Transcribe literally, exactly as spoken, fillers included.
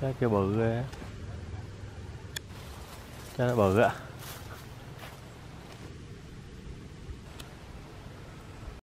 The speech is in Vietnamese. Cái kia bự ghê. Cái nó bự á.